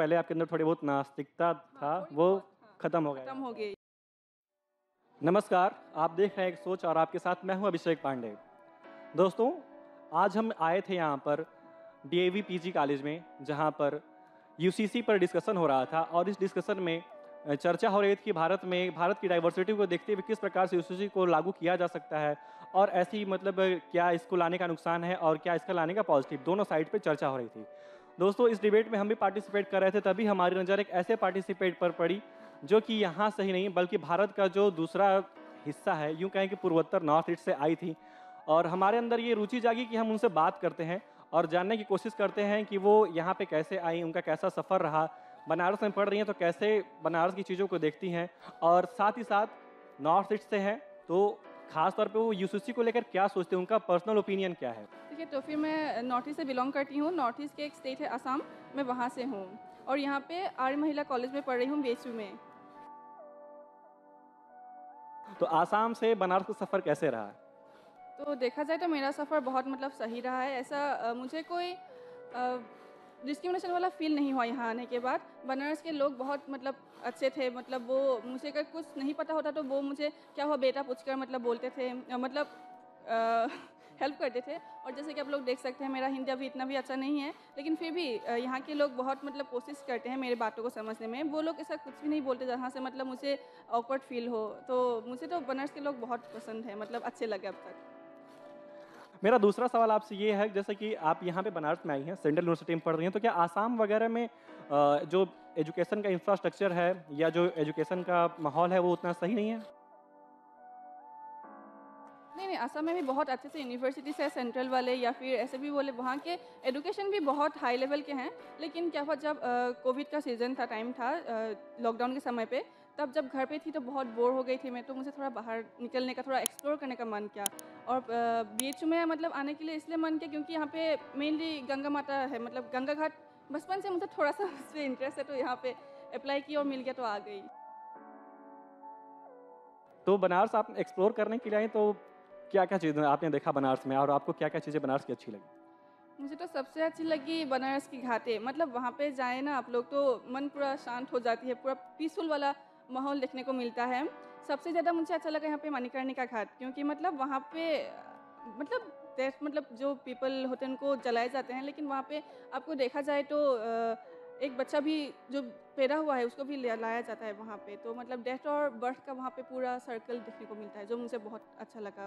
पहले आपके अंदर थोड़ी बहुत नास्तिकता था, वो खत्म हो गई। नमस्कार, आप देख रहे हैं एक सोच और आपके साथ मैं हूं अभिषेक पांडे। दोस्तों, आज हम आए थे यहाँ पर डीएवी पीजी कॉलेज में, जहाँ पर यूसीसी पर डिस्कशन हो रहा था और इस डिस्कशन में चर्चा हो रही थी कि भारत की डाइवर्सिटी को देखते हुए किस प्रकार से यूसीसी को लागू किया जा सकता है और ऐसी मतलब क्या इसको लाने का नुकसान है और क्या इसका लाने का पॉजिटिव, दोनों साइड पे चर्चा हो रही थी। दोस्तों, इस डिबेट में हम भी पार्टिसिपेट कर रहे थे, तभी हमारी नज़र एक ऐसे पार्टिसिपेट पर पड़ी जो कि यहाँ से ही नहीं बल्कि भारत का जो दूसरा हिस्सा है, यूँ कहें कि पूर्वोत्तर नॉर्थ ईस्ट से आई थी, और हमारे अंदर ये रुचि जागी कि हम उनसे बात करते हैं और जानने की कोशिश करते हैं कि वो यहाँ पे कैसे आई, उनका कैसा सफ़र रहा, बनारस में पढ़ रही हैं तो कैसे बनारस की चीज़ों को देखती हैं, और साथ ही साथ नॉर्थ ईस्ट से हैं तो खास तौर पे वो यूसीसी को लेकर क्या सोचते हैं, उनका पर्सनल ओपिनियन क्या है। ठीक है, तो फिर मैं नॉर्थ ईस्ट से बिलोंग करती हूँ। नॉर्थ ईस्ट के एक स्टेट है असम, मैं वहाँ से हूँ और यहाँ पे आर्य महिला कॉलेज में पढ़ रही हूँ बेसू में। तो आसाम से बनारस का सफ़र कैसे रहा? तो देखा जाए तो मेरा सफ़र बहुत मतलब सही रहा है। ऐसा मुझे कोई डिस्क्रिमिनेशन वाला फील नहीं हुआ यहाँ आने के बाद। बनारस के लोग बहुत मतलब अच्छे थे, मतलब वो मुझे अगर कुछ नहीं पता होता तो वो मुझे क्या हुआ बेटा पूछकर मतलब बोलते थे, मतलब हेल्प करते थे। और जैसे कि आप लोग देख सकते हैं मेरा हिंदी अभी इतना भी अच्छा नहीं है, लेकिन फिर भी यहाँ के लोग बहुत मतलब कोशिश करते हैं मेरी बातों को समझने में। वो लोग ऐसा कुछ भी नहीं बोलते जहाँ से मतलब मुझे ऑकवर्ड फील हो। तो मुझे तो बनारस के लोग बहुत पसंद है, मतलब अच्छे लगे अब तक। मेरा दूसरा सवाल आपसे ये है, जैसे कि आप यहाँ पे बनारस में आई हैं, सेंट्रल यूनिवर्सिटी में पढ़ रही हैं, तो क्या आसाम वगैरह में जो एजुकेशन का इंफ्रास्ट्रक्चर है या जो एजुकेशन का माहौल है वो उतना सही नहीं है? नहीं, असम में भी बहुत अच्छे से यूनिवर्सिटीज़ है, सेंट्रल वाले या फिर ऐसे भी बोले। वहाँ के एजुकेशन भी बहुत हाई लेवल के हैं, लेकिन क्या हुआ जब कोविड का सीज़न था, टाइम था लॉकडाउन के समय पे, तब जब घर पे थी तो बहुत बोर हो गई थी मैं, तो मुझे थोड़ा बाहर निकलने का, थोड़ा एक्सप्लोर करने का मन किया। और बीच में मतलब आने के लिए इसलिए मन किया क्योंकि यहाँ पे मेनली गंगा माता है, मतलब गंगा घाट। बचपन से मुझे थोड़ा सा उस पर इंटरेस्ट है, तो यहाँ पे अप्लाई की और मिल गया तो आ गई। तो बनारस आप एक्सप्लोर करने के लिए आई, तो क्या क्या चीज़ें आपने देखा बनारस में और आपको क्या क्या चीज़ें बनारस की अच्छी लगी? मुझे तो सबसे अच्छी लगी बनारस की घाटें, मतलब वहाँ पे जाए ना आप लोग तो मन पूरा शांत हो जाती है, पूरा पीसफुल वाला माहौल देखने को मिलता है। सबसे ज़्यादा मुझे अच्छा लगा यहाँ पे मणिकर्णिका घाट, क्योंकि मतलब वहाँ पे मतलब डेथ मतलब जो पीपल होते हैं उनको जलाए जाते हैं, लेकिन वहाँ पे आपको देखा जाए तो एक बच्चा भी जो पैदा हुआ है उसको भी लाया जाता है वहाँ पे। तो मतलब डेथ और बर्थ का वहाँ पे पूरा सर्कल देखने को मिलता है, जो मुझे बहुत अच्छा लगा।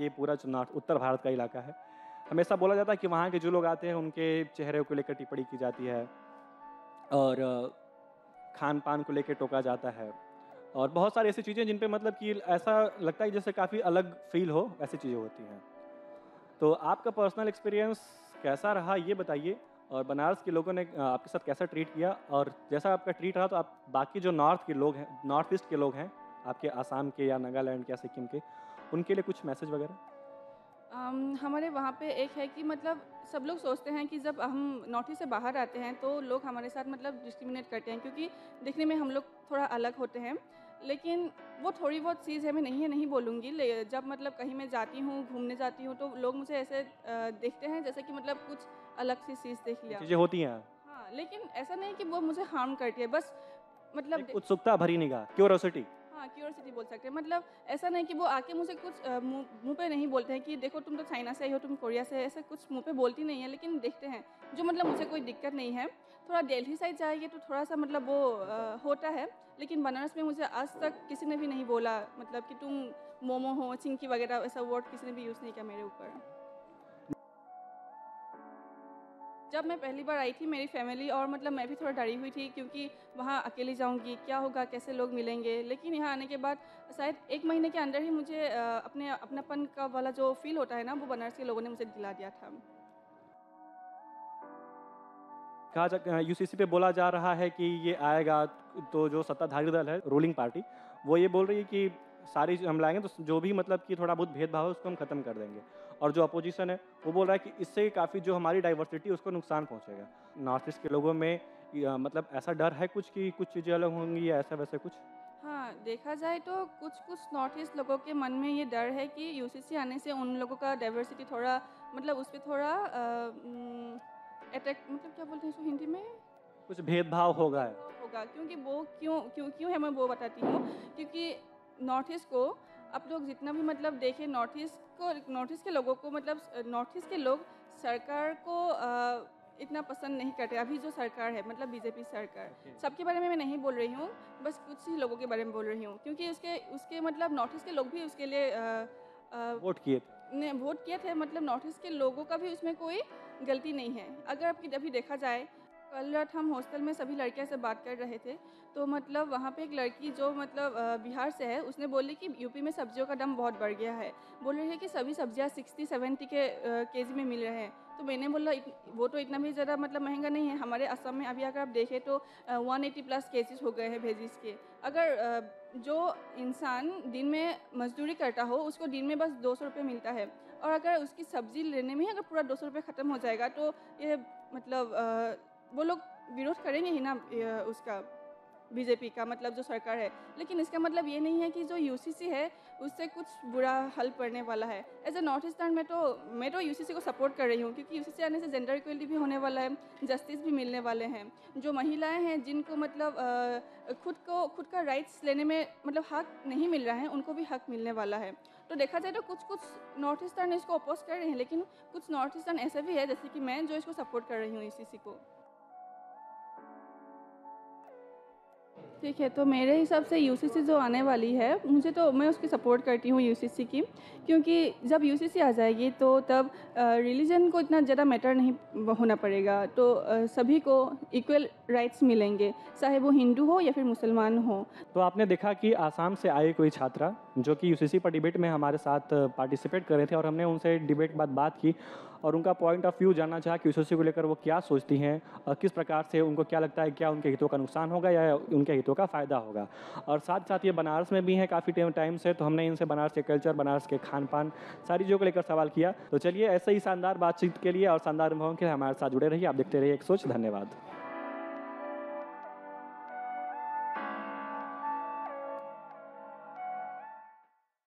ये पूरा जो उत्तर भारत का इलाका है, हमेशा बोला जाता है कि वहाँ के जो लोग आते हैं उनके चेहरे को लेकर टिप्पणी की जाती है और खान पान को लेकर टोका जाता है और बहुत सारी ऐसी चीज़ें जिन पे मतलब कि ऐसा लगता है जैसे काफ़ी अलग फील हो, ऐसी चीज़ें होती हैं। तो आपका पर्सनल एक्सपीरियंस कैसा रहा ये बताइए, और बनारस के लोगों ने आपके साथ कैसा ट्रीट किया, और जैसा आपका ट्रीट रहा तो आप बाकी जो नॉर्थ के लोग हैं, नॉर्थ ईस्ट के लोग हैं आपके, आसाम के या नागालैंड के या सिक्किम के, उनके लिए कुछ मैसेज वगैरह? हमारे वहाँ पे एक है कि मतलब सब लोग सोचते हैं कि जब हम नॉर्थ ईस्ट से बाहर आते हैं तो लोग हमारे साथ मतलब डिस्क्रिमिनेट करते हैं क्योंकि दिखने में हम लोग थोड़ा अलग होते हैं, लेकिन वो थोड़ी बहुत चीज़ है, मैं नहीं बोलूँगी। जब मतलब कहीं मैं जाती हूँ, घूमने जाती हूँ, तो लोग मुझे ऐसे देखते हैं जैसे कि मतलब कुछ अलग सी चीज़ देख लिया, चीज़ें होती हैं। हाँ, लेकिन ऐसा नहीं कि वो मुझे हार्म करती है, बस मतलब उत्सुकता भरी निगाह, क्यूरियोसिटी। हाँ, क्यूरियोसिटी बोल सकते हैं। मतलब ऐसा नहीं कि वो आके मुझे कुछ मुँह पे नहीं बोलते हैं कि देखो तुम तो चाइना से आई हो, तुम कोरिया से, ऐसा कुछ मुँह पे बोलती नहीं है, लेकिन देखते हैं जो मतलब मुझे कोई दिक्कत नहीं है। थोड़ा दिल्ली साइड जाएगी तो थोड़ा सा मतलब वो होता है, लेकिन बनारस में मुझे आज तक किसी ने भी नहीं बोला मतलब कि तुम मोमो हो, चिंकी वगैरह, ऐसा वर्ड किसी ने भी यूज़ नहीं किया मेरे ऊपर। जब मैं पहली बार आई थी मेरी फैमिली और मतलब मैं भी थोड़ा डरी हुई थी क्योंकि वहाँ अकेली जाऊँगी, क्या होगा, कैसे लोग मिलेंगे, लेकिन यहाँ आने के बाद शायद एक महीने के अंदर ही मुझे अपनापन का वाला जो फील होता है ना, वो बनारस के लोगों ने मुझे दिला दिया था। कहा यूसीसी पे बोला जा रहा है कि ये आएगा तो जो सत्ताधारी दल है, रूलिंग पार्टी, वो ये बोल रही है कि सारी हम लाएंगे तो जो भी मतलब कि थोड़ा बहुत भेदभाव है उसको हम खत्म कर देंगे, और जो अपोजिशन है वो बोल रहा है कि इससे काफ़ी जो हमारी डाइवर्सिटी उसको नुकसान पहुंचेगा। नॉर्थ ईस्ट के लोगों में मतलब ऐसा डर है कुछ कि कुछ चीज़ें अलग होंगी या ऐसा वैसे कुछ? हाँ, देखा जाए तो कुछ नॉर्थ ईस्ट लोगों के मन में ये डर है कि यूसीसी आने से उन लोगों का डाइवर्सिटी थोड़ा मतलब उस पर थोड़ा अट्रैक्ट मतलब क्या बोलते हैं इसको हिंदी में, कुछ भेदभाव होगा क्योंकि वो क्यों है मैं वो बताती हूँ। क्योंकि नॉर्थ ईस्ट को आप लोग जितना भी मतलब देखें, नॉर्थ ईस्ट के लोगों को मतलब नॉर्थ ईस्ट के लोग सरकार को इतना पसंद नहीं करते। अभी जो सरकार है मतलब बीजेपी सरकार, सबके बारे में मैं नहीं बोल रही हूँ, बस कुछ ही लोगों के बारे में बोल रही हूँ क्योंकि उसके मतलब नॉर्थ ईस्ट के लोग भी उसके लिए वोट किए थे। मतलब नॉर्थ ईस्ट के लोगों का भी उसमें कोई गलती नहीं है। अगर आपकी अभी देखा जाए, कल रात हम हॉस्टल में सभी लड़कियां से बात कर रहे थे तो मतलब वहाँ पे एक लड़की जो मतलब बिहार से है, उसने बोली कि यूपी में सब्जियों का दाम बहुत बढ़ गया है। बोल रही है कि सभी सब्जियाँ 60-70 के जी में मिल रहे हैं। तो मैंने बोला वो तो इतना भी ज़्यादा मतलब महंगा नहीं है। हमारे असम में अभी अगर आप देखें तो 180+ केजीज हो गए हैं वेजिस के। अगर जो इंसान दिन में मजदूरी करता हो उसको दिन में बस 200 रुपये मिलता है, और अगर उसकी सब्ज़ी लेने में ही अगर पूरा 200 रुपये ख़त्म हो जाएगा तो ये मतलब वो लोग विरोध करेंगे ही ना उसका, बीजेपी का मतलब जो सरकार है। लेकिन इसका मतलब ये नहीं है कि जो यूसीसी है उससे कुछ बुरा हल पड़ने वाला है। एज ए नॉर्थ ईस्टर्न मैं तो यूसीसी को सपोर्ट कर रही हूँ क्योंकि यूसीसी आने से जेंडर इक्वलिटी भी होने वाला है, जस्टिस भी मिलने वाले हैं। जो महिलाएं हैं जिनको मतलब खुद का राइट्स लेने में मतलब हक नहीं मिल रहा है, उनको भी हक मिलने वाला है। तो देखा जाए तो कुछ नॉर्थ ईस्टर्न इसको अपोज कर रहे हैं, लेकिन कुछ नॉर्थ ईस्टर्न ऐसे भी है जैसे कि मैं, जो इसको सपोर्ट कर रही हूँ यूसीसी को। ठीक है, तो मेरे हिसाब से यूसीसी जो आने वाली है, मुझे तो मैं उसकी सपोर्ट करती हूँ यूसीसी की, क्योंकि जब यूसीसी आ जाएगी तो तब रिलीजन को इतना ज़्यादा मैटर नहीं होना पड़ेगा। तो सभी को इक्वल राइट्स मिलेंगे, चाहे वो हिंदू हो या फिर मुसलमान हो। तो आपने देखा कि आसाम से आई कोई छात्रा जो कि यूसीसी पर डिबेट में हमारे साथ पार्टिसिपेट कर रहे थे, और हमने उनसे डिबेट के बाद बात की और उनका पॉइंट ऑफ व्यू जानना चाहा कि यूसीसी को लेकर वो क्या सोचती हैं और किस प्रकार से उनको क्या लगता है, क्या उनके हितों का नुकसान होगा या उनके हितों का फ़ायदा होगा। और साथ साथ ये बनारस में भी हैं काफ़ी टाइम से, तो हमने इनसे बनारस के कल्चर, बनारस के खान पान, सारी चीज़ों को लेकर सवाल किया। तो चलिए, ऐसे ही शानदार बातचीत के लिए और शानदार अनुभवों के लिए हमारे साथ जुड़े रहिए। आप देखते रहिए एक सोच। धन्यवाद।